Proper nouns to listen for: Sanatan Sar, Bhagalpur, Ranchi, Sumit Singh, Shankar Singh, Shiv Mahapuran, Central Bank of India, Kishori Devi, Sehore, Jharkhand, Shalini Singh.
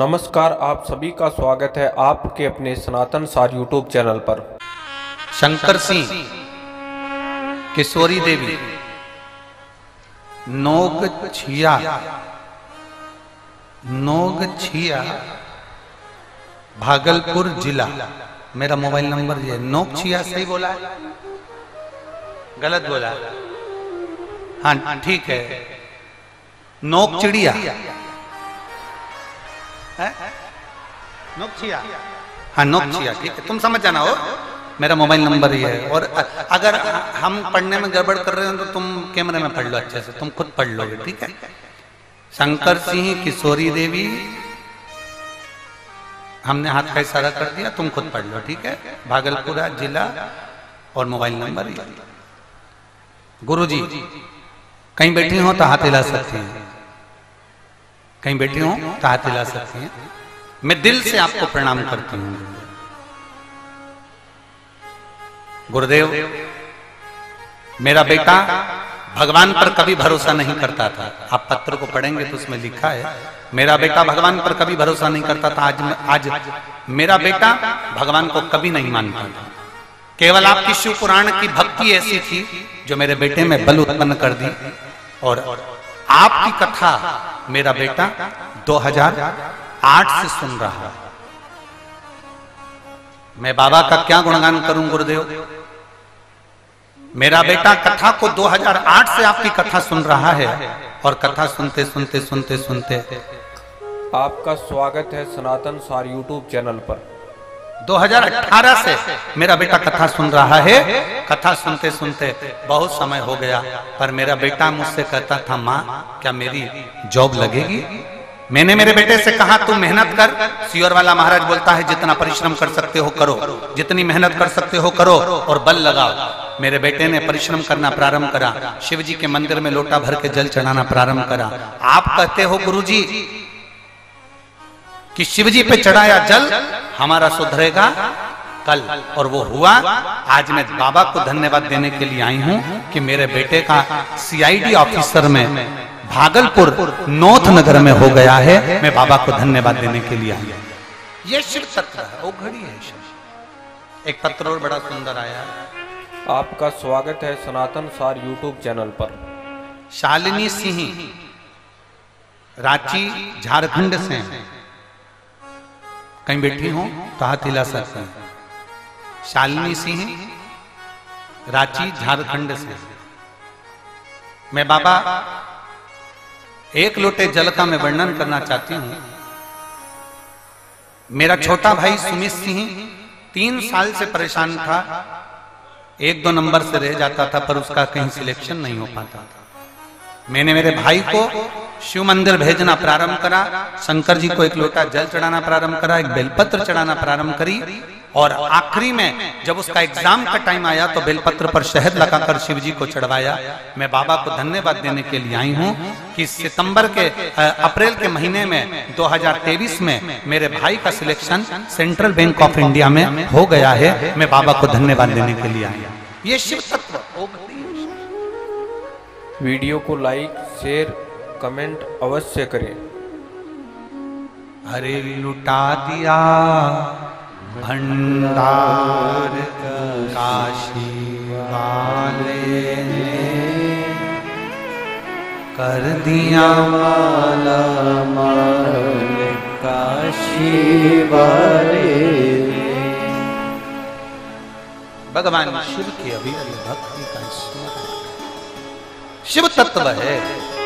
नमस्कार, आप सभी का स्वागत है आपके अपने सनातन सार यूट्यूब चैनल पर। शंकर सिंह, किशोरी देवी, नोग छिया, भागलपुर जिला। मेरा मोबाइल नंबर ये नोग छिया। सही बोला है? गलत बोला? हाँ ठीक है, नोग चिड़िया नोकछिया। हाँ नोकछिया, ठीक है, तुम समझ जाना। हो मेरा मोबाइल नंबर ये है। और अगर हम पढ़ने में गड़बड़ कर रहे हो तो तुम कैमरे में पढ़ लो, अच्छे से तुम खुद पढ़ लोगे, ठीक है। शंकर सिंह, किशोरी देवी, हमने हाथ का इशारा कर दिया, तुम खुद पढ़ लो, ठीक है। भागलपुर जिला और मोबाइल नंबर। गुरुजी कहीं बैठी हो तो हाथ हिला सकते हैं, कहीं बैठी हो तो हाथ हिला सकते हैं। मैं दिल से आपको प्रणाम करती हूँ गुरुदेव। मेरा बेटा भगवान पर कभी भरोसा नहीं करता था। आप पत्र को पढ़ेंगे तो उसमें लिखा है, मेरा बेटा भगवान पर कभी भरोसा नहीं करता था। आज मेरा बेटा भगवान को कभी नहीं मानता था। केवल आपकी शिव पुराण की भक्ति ऐसी थी जो मेरे बेटे में बल उत्पन्न कर दी। और आपकी कथा मेरा बेटा 2008 से सुन रहा है। मैं बाबा का क्या गुणगान करूं गुरुदेव। मेरा बेटा कथा को 2008 से आपकी कथा सुन रहा है। और कथा सुनते सुनते सुनते सुनते आपका स्वागत है सनातन सार यूट्यूब चैनल पर। 2018 से मेरा बेटा कथा सुन रहा है। कथा सुनते सुनते बहुत समय हो गया, पर मेरा बेटा मुझसे कहता था, माँ क्या मेरी जॉब लगेगी। मैंने मेरे बेटे से कहा तू मेहनत कर। सियोर वाला महाराज बोलता है जितना परिश्रम कर सकते हो करो, जितनी मेहनत कर सकते हो करो और बल लगाओ। मेरे बेटे ने परिश्रम करना प्रारंभ करा, शिव जी के मंदिर में लोटा भर के जल चढ़ाना प्रारंभ करा। आप कहते हो गुरुजी कि शिवजी पे चढ़ाया जल हमारा सुधरेगा कल, और वो हुआ। आज मैं बाबा को धन्यवाद देने के लिए आई हूँ कि मेरे बेटे का सीआईडी ऑफिसर में भागलपुर नॉर्थ नगर में हो गया है। मैं बाबा को धन्यवाद देने के लिए आई हूँ। ये शिव सत्र है, वो घड़ी है शिव। एक पत्र और बड़ा सुंदर आया। आपका स्वागत है सनातन सार यूट्यूब चैनल पर। शालिनी सिंह, रांची झारखंड से, कहीं बैठी हो तो हाथ हिला सकते हैं। शालिनी सिंह, रांची झारखंड से। मैं बाबा एक लोटे जल का मैं वर्णन करना चाहती हूँ। मेरा छोटा भाई सुमित सिंह 3 साल से परेशान था। 1-2 नंबर से रह जाता था, पर उसका कहीं सिलेक्शन नहीं हो पाता था। मैंने मेरे भाई को शिव मंदिर भेजना प्रारंभ करा। शंकर जी को एक लोटा जल चढ़ाना प्रारंभ करा, एक बेलपत्र चढ़ाना प्रारंभ करी। और आखिरी में जब उसका एग्जाम का टाइम आया तो बेलपत्र पर शहद लगाकर शिव जी को चढ़वाया। मैं बाबा को धन्यवाद देने के लिए आई हूँ कि सितंबर के अप्रैल के महीने में 2023 में मेरे भाई का selection Central Bank of India में हो गया है। मैं बाबा को धन्यवाद देने के लिए आई। ये शिव तत्व। वीडियो को लाइक, शेयर, कमेंट अवश्य करें। हरे लुटा दिया भंडार काशी वाले ने, कर दिया माला माल काशी वाले ने। भगवान शिव की अभी भक्ति का स्मरण शिव तत्व है।